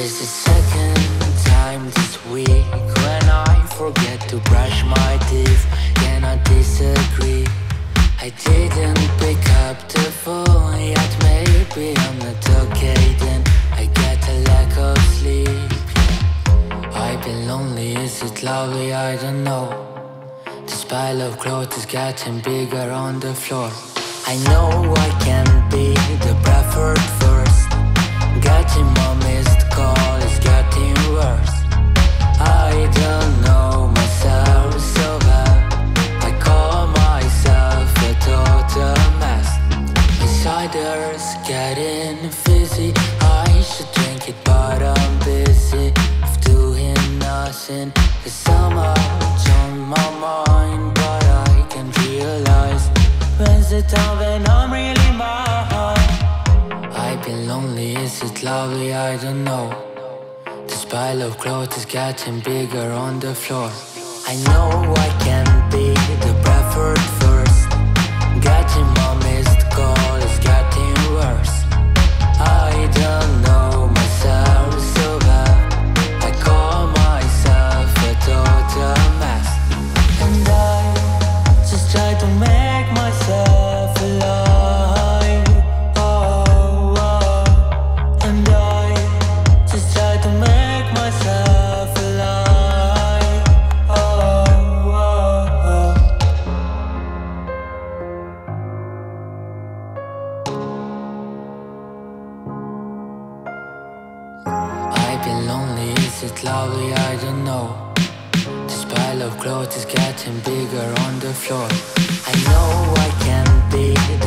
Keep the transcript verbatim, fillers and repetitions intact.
This is the second time this week when I forget to brush my teeth. Can I disagree? I didn't pick up the phone yet. Maybe I'm not okay then. I get a lack of sleep. I've been lonely, is it lovely? I don't know. This pile of clothes is getting bigger on the floor. I know I can be the preferred first. Getting my missed call is getting worse. I don't know myself so well. I call myself a total mess. My cider's getting fizzy. I should drink it but I'm busy of doing nothing. Cause somehow it's on my mind, but I can't realize when's the time when I'm really mine? I've been lonely, is it lovely? I don't know. This pile of clothes is getting bigger on the floor. I know I can be the preferred first. Getting my missed call is getting worse. I don't know myself so well. I call myself a total mess. And I just try to make myself alive, oh, oh. And I just try to make myself alive, oh, oh, oh. I've been lonely, is it lovely? I don't know. This pile of clothes is getting bigger on the floor. I know I can be